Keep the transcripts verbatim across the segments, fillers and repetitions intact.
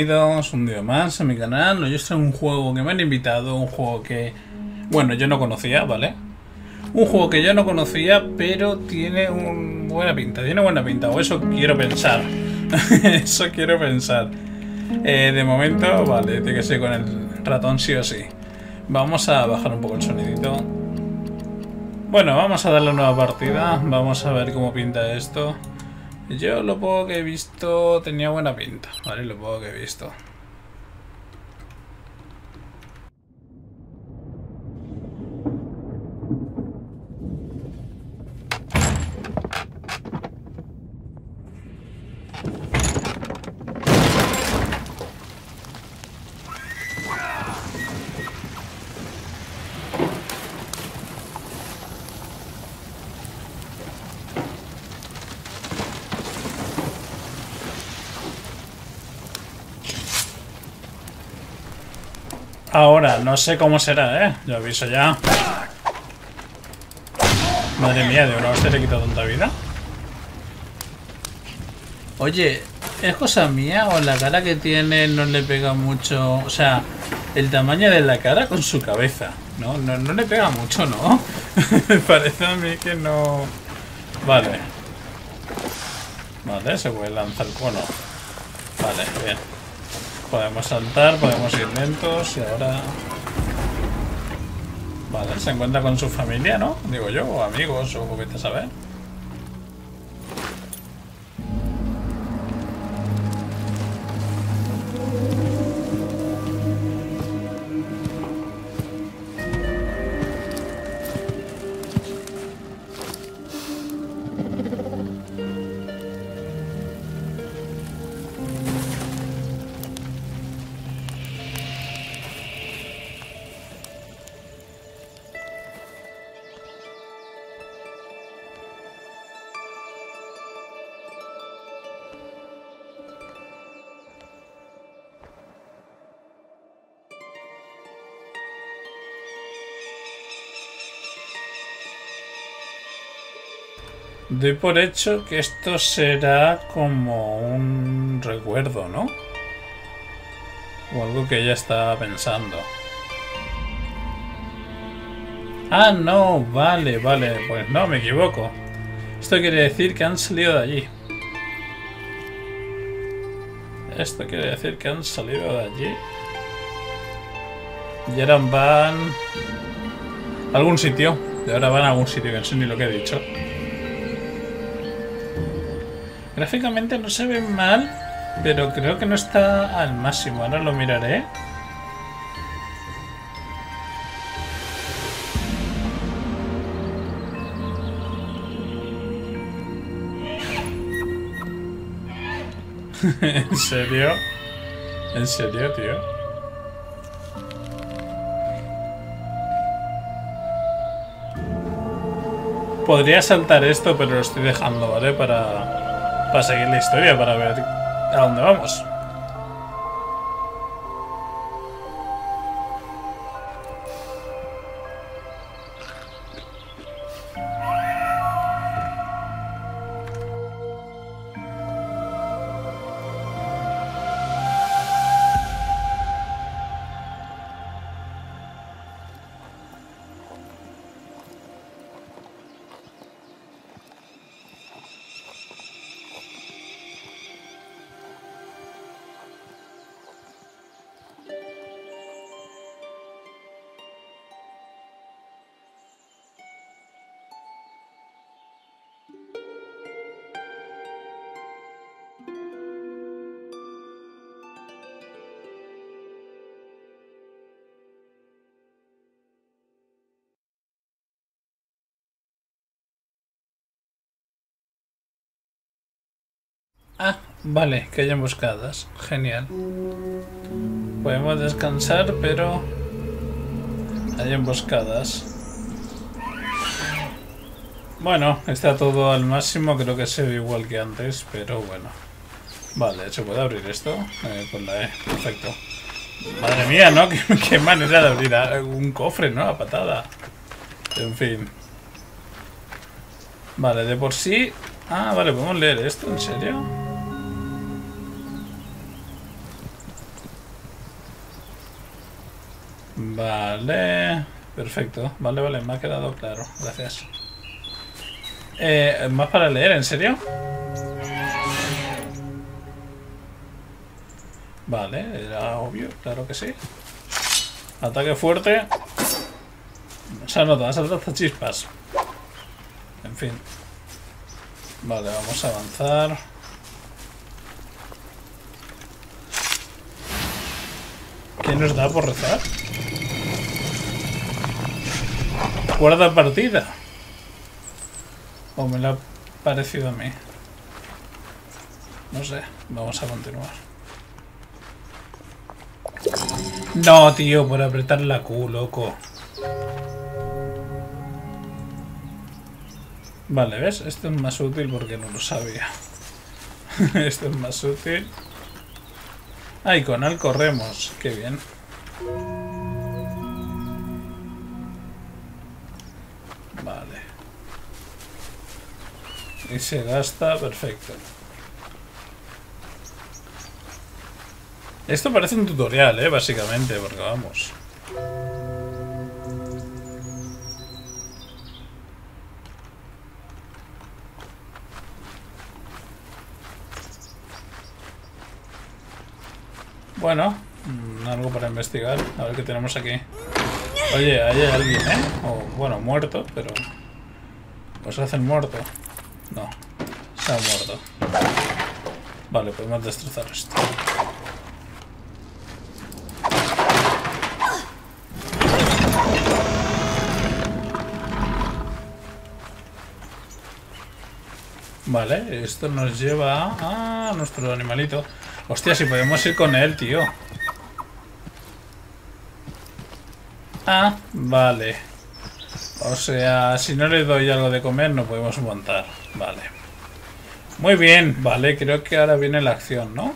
Bienvenidos un día más a mi canal. Hoy es un juego que me han invitado, un juego que, bueno, yo no conocía, ¿vale? Un juego que yo no conocía, pero tiene un buena pinta, tiene buena pinta, o eso quiero pensar. Eso quiero pensar. Eh, de momento, vale, tiene que ser con el ratón sí o sí. Vamos a bajar un poco el sonidito. Bueno, vamos a darle una nueva partida, vamos a ver cómo pinta esto. Yo lo poco que he visto tenía buena pinta, ¿vale? Lo poco que he visto. Ahora, no sé cómo será, ¿eh? Lo aviso ya. Madre mía, de una hostia le he quitado tanta vida. Oye, ¿es cosa mía o la cara que tiene no le pega mucho? O sea, el tamaño de la cara con su cabeza. No, no, no le pega mucho, ¿no? Me parece a mí que no... Vale. Vale, se puede lanzar con... Bueno. Vale, bien. Podemos saltar, podemos ir lentos y ahora... Vale, se encuentra con su familia, ¿no? Digo yo, o amigos, o vete a saber. Doy por hecho que esto será como un recuerdo, ¿no? O algo que ella estaba pensando. Ah, no, vale, vale, pues no, me equivoco. Esto quiere decir que han salido de allí. Esto quiere decir que han salido de allí. Y ahora van... a algún sitio. Y ahora van a algún sitio, que no sé ni lo que he dicho. Gráficamente no se ve mal, pero creo que no está al máximo. Ahora lo miraré. ¿En serio? ¿En serio, tío? Podría saltar esto, pero lo estoy dejando, ¿vale? Para... Para seguir la historia, para ver a dónde vamos. Ah, vale, que hay emboscadas. Genial. Podemos descansar, pero... hay emboscadas. Bueno, está todo al máximo. Creo que se ve igual que antes, pero bueno. Vale, ¿se puede abrir esto? Eh, con la E, perfecto. Madre mía, ¿no? ¿Qué, qué manera de abrir un cofre, ¿no? A patada. En fin. Vale, de por sí... Ah, vale, podemos leer esto, ¿en serio? Vale, perfecto. Vale, vale, me ha quedado claro. Gracias. Eh, ¿Más para leer? ¿En serio? Vale, era obvio, claro que sí. Ataque fuerte. Se anota, se anota chispas. En fin. Vale, vamos a avanzar. ¿Qué nos da por rezar? Guarda partida. O me la ha parecido a mí. No sé, vamos a continuar. No, tío, por apretar la Q, loco. Vale, ¿ves? Esto es más útil porque no lo sabía. Esto es más útil. Ah, y con él corremos. Qué bien. Vale. Y se gasta, perfecto. Esto parece un tutorial, ¿eh? Básicamente, porque vamos. Bueno, algo para investigar. A ver qué tenemos aquí. Oye, ahí hay alguien, ¿eh? O, bueno, muerto, pero... ¿Os hacen muerto? No, se ha muerto. Vale, podemos destrozar esto. Vale, esto nos lleva a, a nuestro animalito. Hostia, si podemos ir con él, tío. Ah, vale. O sea, si no le doy algo de comer, no podemos montar. Vale. Muy bien, vale, creo que ahora viene la acción, ¿no?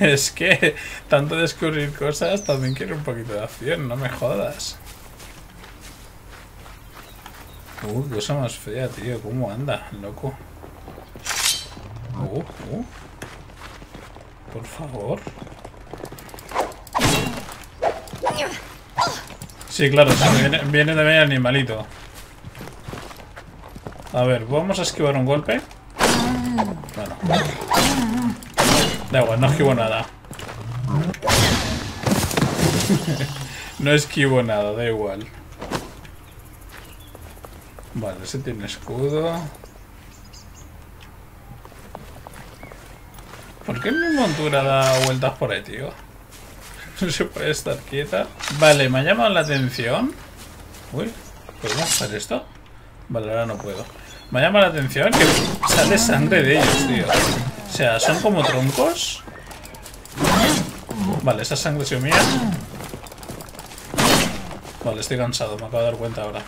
Es que tanto descubrir cosas, también quiero un poquito de acción, no me jodas. Uh, cosa más fea, tío, ¿cómo anda, loco? Uh, uh. Por favor. Sí, claro, viene, viene también el animalito. A ver, vamos a esquivar un golpe. Bueno. Da igual, no esquivo nada. No esquivo nada, da igual. Vale, ese tiene escudo. ¿Por qué mi montura da vueltas por ahí, tío? No se puede estar quieta. Vale, me ha llamado la atención. Uy, ¿puedo hacer esto? Vale, ahora no puedo. Me ha llamado la atención que sale sangre de ellos, tío. O sea, son como troncos. Vale, esa sangre es mía. Vale, estoy cansado, me acabo de dar cuenta ahora.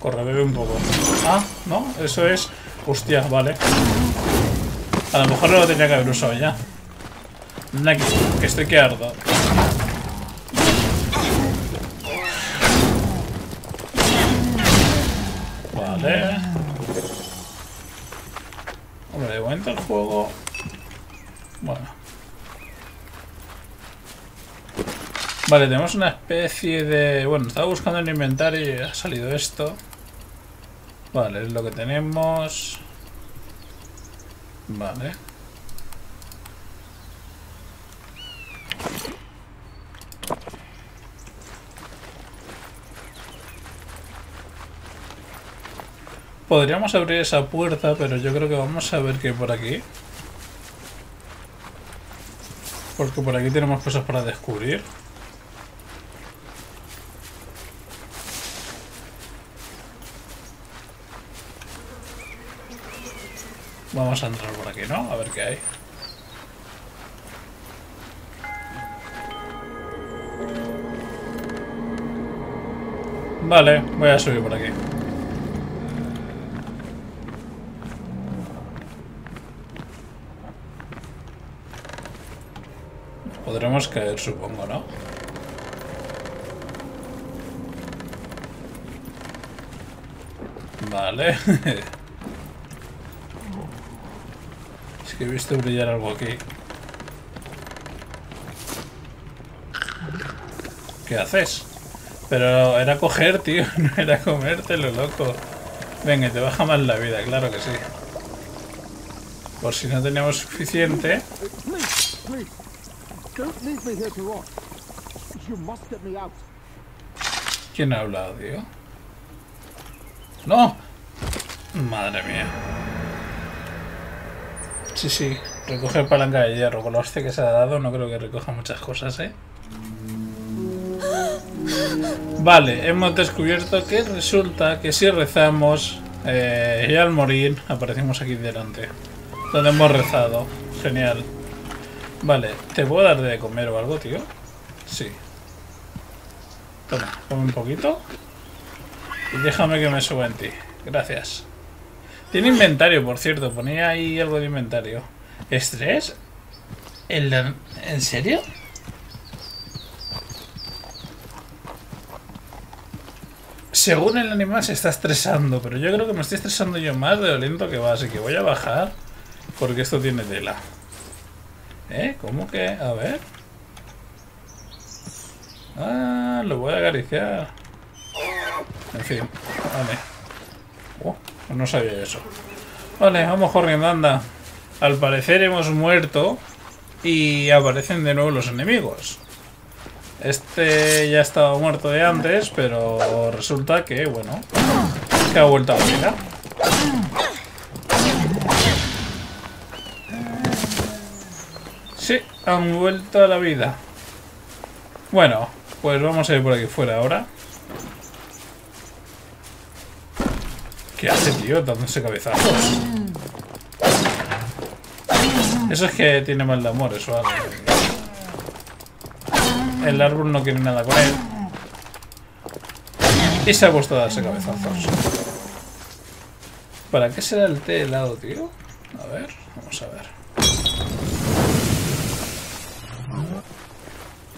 Corre, bebe un poco. Ah, no, eso es... Hostia, vale. A lo mejor no lo tenía que haber usado ya. Naki, que estoy que ardo. Vale. Hombre, de momento el juego... Bueno. Vale, tenemos una especie de... Bueno, estaba buscando en el inventario y ha salido esto. Vale, es lo que tenemos... Vale. Podríamos abrir esa puerta, pero yo creo que vamos a ver qué hay por aquí. Porque por aquí tenemos cosas para descubrir. Vamos a entrar por aquí, ¿no? A ver qué hay. Vale, voy a subir por aquí. Nos podremos caer, supongo, ¿no? Vale. He visto brillar algo aquí. ¿Qué haces? Pero era coger, tío, no era comértelo, loco. Venga, te baja más la vida, claro que sí. Por si no teníamos suficiente. ¿Quién ha hablado, tío? ¡No! Madre mía. Sí, sí. Recoger palanca de hierro. Con lo hostia que se ha dado, no creo que recoja muchas cosas, ¿eh? Vale, hemos descubierto que resulta que si rezamos eh, y al morir aparecemos aquí delante. Donde hemos rezado. Genial. Vale, ¿te puedo dar de comer o algo, tío? Sí. Toma, come un poquito. Y déjame que me suba en ti. Gracias. Tiene inventario, por cierto. Ponía ahí algo de inventario. ¿Estrés? ¿En, ¿en serio? Según el animal se está estresando, pero yo creo que me estoy estresando yo más de lo lento que va, así que voy a bajar porque esto tiene tela. ¿Eh? ¿Cómo que? A ver. Ah, lo voy a acariciar. En fin, vale. Oh, no sabía eso. Vale, vamos corriendo, anda. Al parecer hemos muerto y aparecen de nuevo los enemigos. Este ya estaba muerto de antes, pero resulta que, bueno, que ha vuelto a la vida. Sí, han vuelto a la vida. Bueno, pues vamos a ir por aquí fuera ahora. ¿Qué hace, tío? Dándose cabezazos. Eso es que tiene mal de amor, eso algo. El árbol no quiere nada con él. Y se ha puesto a darse cabezazos. ¿Para qué será el té helado, tío? A ver, vamos a ver.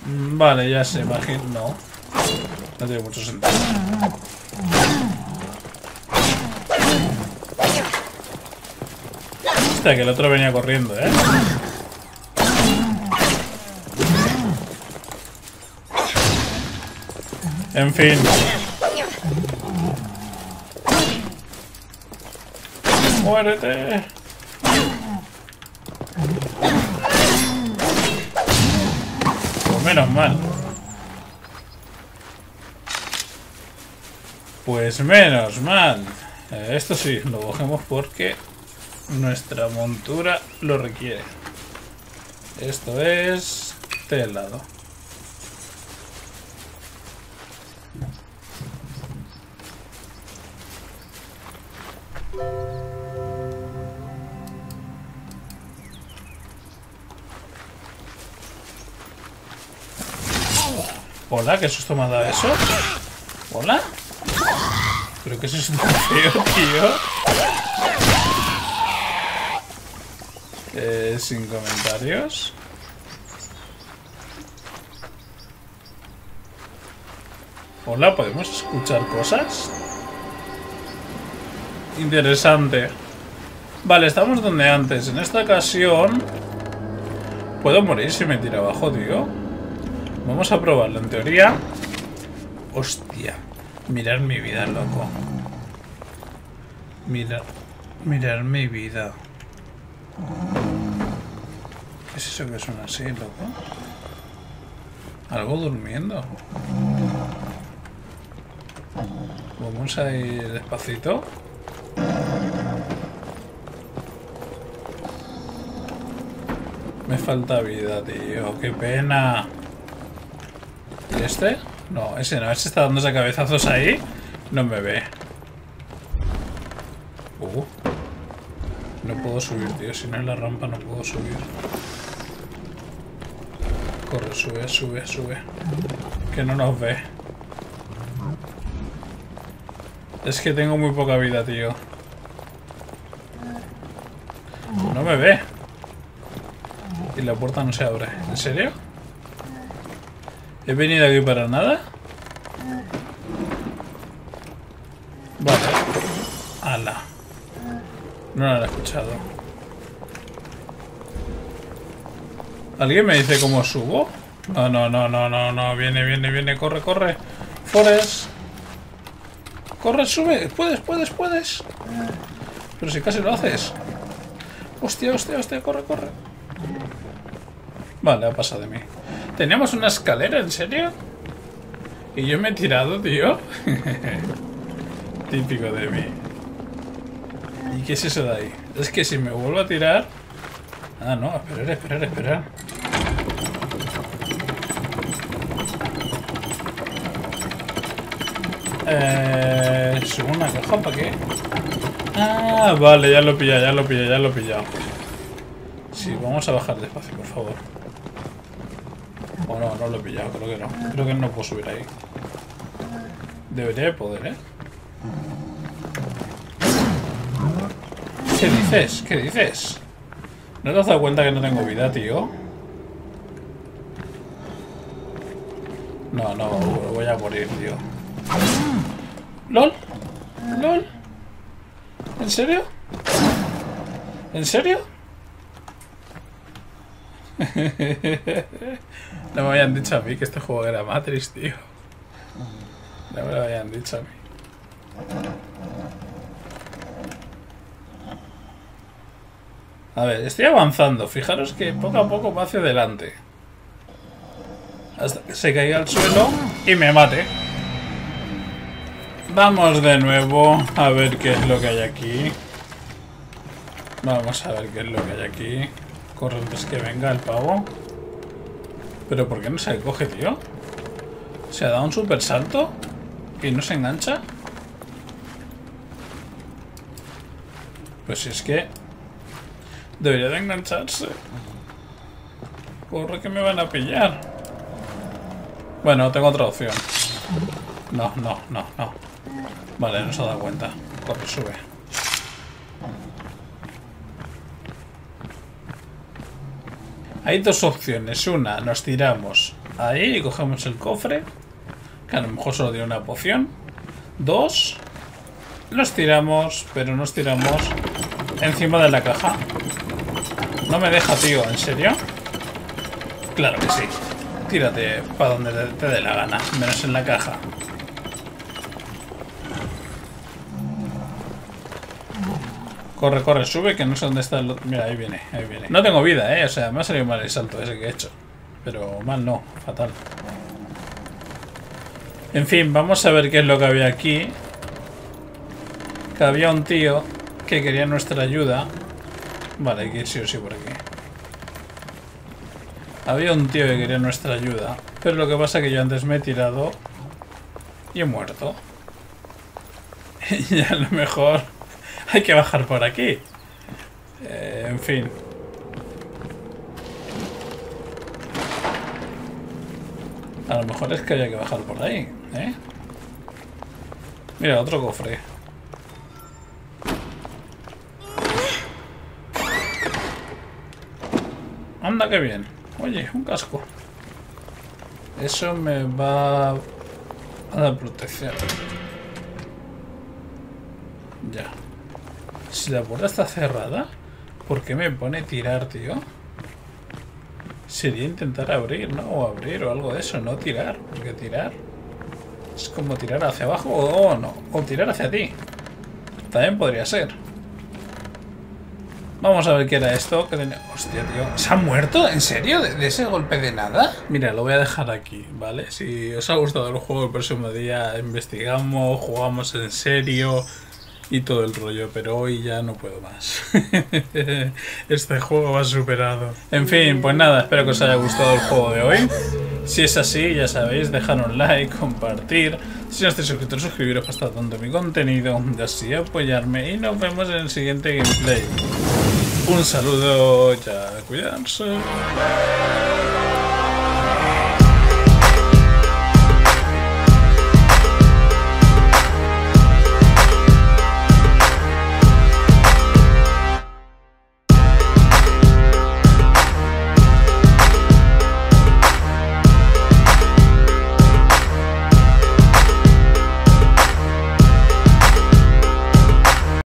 Vale, ya se imagina. No. No tiene mucho sentido. Hostia, que el otro venía corriendo, ¿eh? En fin. ¡Muérete! Pues menos mal. Pues menos mal. Eh, esto sí, lo cogemos porque nuestra montura lo requiere. Esto es telado. Hola, ¿qué susto me ha dado eso? Hola. Creo que eso es un feo, tío. Eh, sin comentarios. Hola, ¿podemos escuchar cosas? Interesante. Vale, estamos donde antes. En esta ocasión... ¿Puedo morir si me tira abajo, tío? Vamos a probarlo, en teoría. Hostia. Mirar mi vida, loco. Mirar. Mirar mi vida. ¿Qué es eso que suena así, loco? Algo durmiendo. Vamos a ir despacito. Me falta vida, tío. ¡Qué pena! ¿Y este? No, ese no, ese está dándose cabezazos ahí. No me ve. Uh. No puedo subir, tío. Si no es la rampa no puedo subir. Corre, sube, sube, sube. Que no nos ve. Es que tengo muy poca vida, tío. No me ve. Y la puerta no se abre. ¿En serio? ¿He venido aquí para nada? Vale. Ala. No lo he escuchado. ¿Alguien me dice cómo subo? No, no, no, no, no, no. Viene, viene, viene. Corre, corre. Forest. Corre, sube. Puedes, puedes, puedes. Pero si casi lo haces. Hostia, hostia, hostia. Corre, corre. Vale, ha pasado de mí. ¿Teníamos una escalera? ¿En serio? Y yo me he tirado, tío. Típico de mí. ¿Y qué es eso de ahí? Es que si me vuelvo a tirar... Ah, no. Esperar, esperar, esperar. Eh... ¿Subo una caja para qué? Ah, vale. Ya lo he pillado, ya lo he pillado, ya lo he pillado. Sí, vamos a bajar despacio, por favor. O no, no lo he pillado. Creo que no. Creo que no puedo subir ahí. Debería de poder, ¿eh? ¿Qué dices? ¿Qué dices? ¿No te has dado cuenta que no tengo vida, tío? No, no, voy a morir, tío. ¿Lol? ¿Lol? ¿En serio? ¿En serio? No me habían dicho a mí que este juego era Matrix, tío. No me lo habían dicho a mí. A ver, estoy avanzando. Fijaros que poco a poco va hacia adelante. Hasta que se caiga al suelo y me mate. Vamos de nuevo a ver qué es lo que hay aquí. Vamos a ver qué es lo que hay aquí. Corre antes que venga el pavo. Pero ¿por qué no se coge, tío? ¿Se ha dado un super salto? ¿Y no se engancha? Pues si es que... debería de engancharse. Corre que me van a pillar. Bueno, tengo otra opción. No, no, no, no. Vale, no se ha dado cuenta. Corre, sube. Hay dos opciones. Una, nos tiramos ahí y cogemos el cofre, que a lo mejor solo tiene una poción. Dos, nos tiramos, pero nos tiramos encima de la caja. No me deja, tío, ¿en serio? Claro que sí. Tírate para donde te dé la gana, menos en la caja. Corre, corre, sube, que no sé dónde está el otro. Mira, ahí viene, ahí viene. No tengo vida, eh, o sea, me ha salido mal el salto ese que he hecho. Pero mal no, fatal. En fin, vamos a ver qué es lo que había aquí. Que había un tío que quería nuestra ayuda. Vale, hay que ir sí o sí por aquí. Había un tío que quería nuestra ayuda, pero lo que pasa es que yo antes me he tirado y he muerto. Y a lo mejor hay que bajar por aquí. Eh, en fin. A lo mejor es que haya que bajar por ahí, ¿eh? Mira, otro cofre. Anda, qué bien. Oye, un casco. Eso me va a dar protección. Ya. Si la puerta está cerrada, ¿por qué me pone tirar, tío? Sería intentar abrir, ¿no? O abrir o algo de eso, no tirar. Porque tirar es como tirar hacia abajo o no. O tirar hacia ti. También podría ser. Vamos a ver qué era esto que tenía... Hostia, tío. ¿Se ha muerto? ¿En serio? ¿De, de ese golpe de nada? Mira, lo voy a dejar aquí, ¿vale? Si os ha gustado el juego, el próximo día investigamos, jugamos en serio y todo el rollo. Pero hoy ya no puedo más. Este juego va superado. En fin, pues nada, espero que os haya gustado el juego de hoy. Si es así, ya sabéis, dejad un like, compartir. Si no estáis suscritos, suscribiros para estar tanto mi contenido y así apoyarme. Y nos vemos en el siguiente gameplay. Un saludo, ya cuidarse.